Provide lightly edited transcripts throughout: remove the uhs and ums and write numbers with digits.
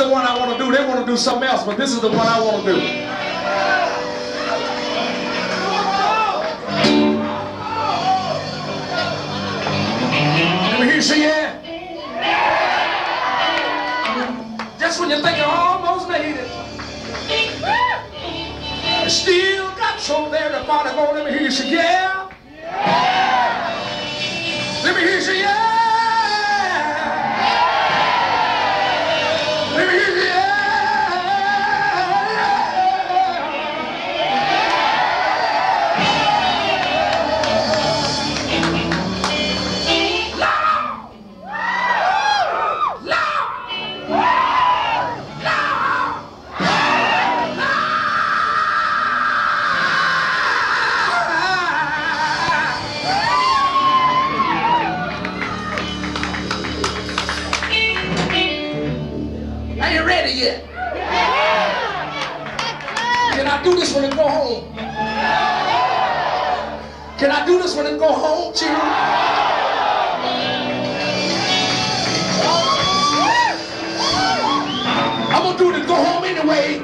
the one I want to do. They want to do something else, but this is the one I want to do. See it? Yeah. Just when you think you almost made it, you still got so there to fight for. Let me hear you say yeah. Yeah. Let me hear you say yeah. Can I do this when it go home, children? I'm gonna do it and go home anyway.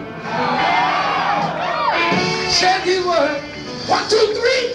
Say the word. 1, 2, 3.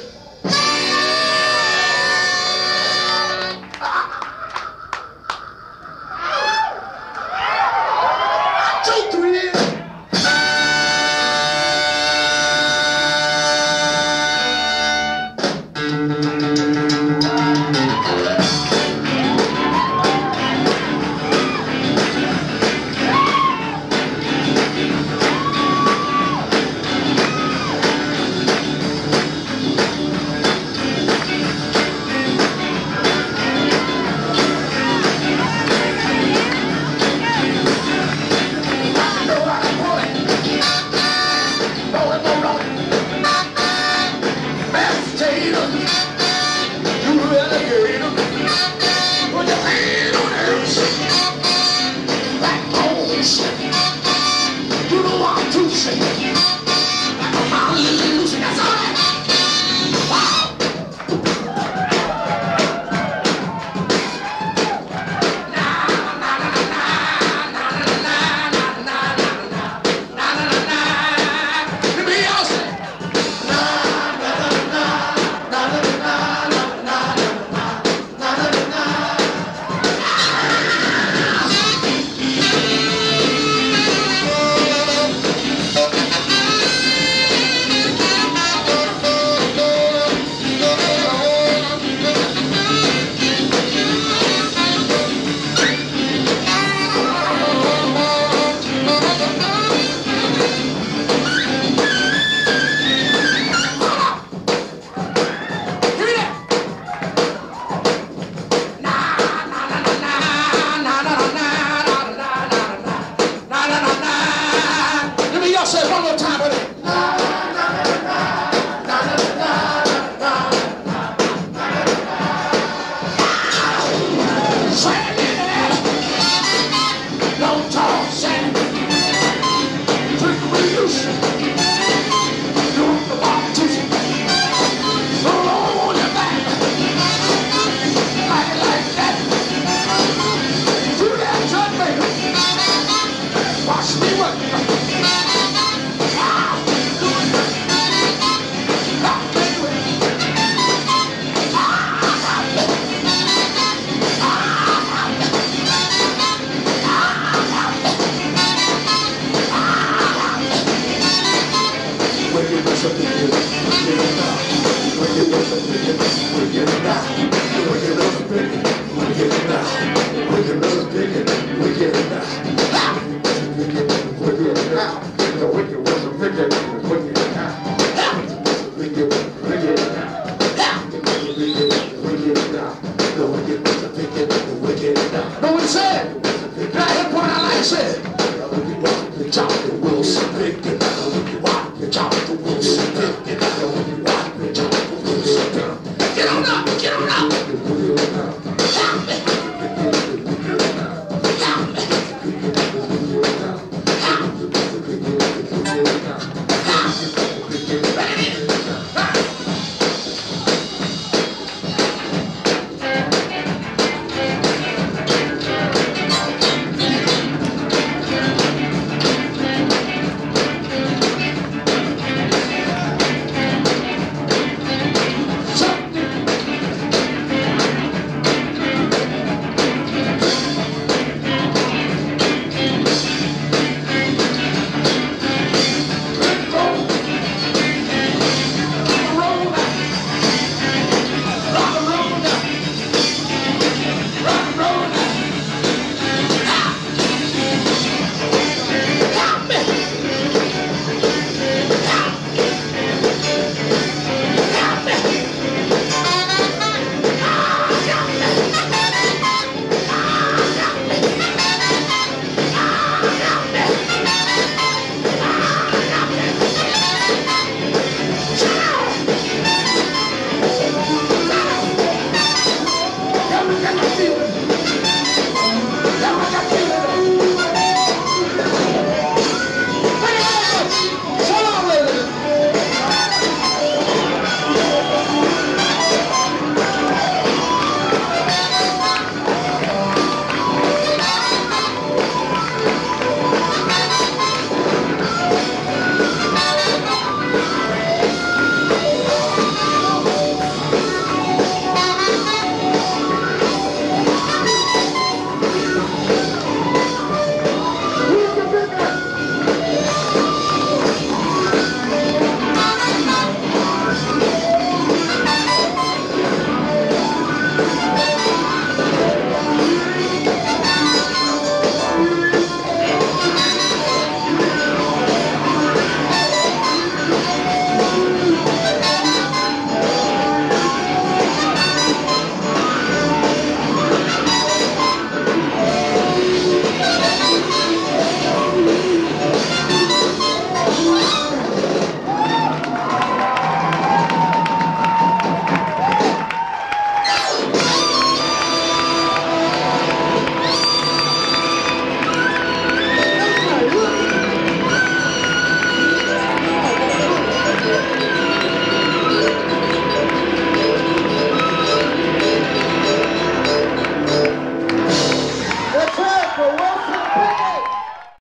Wicked, no one said. That's the point I like said.